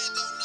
It don't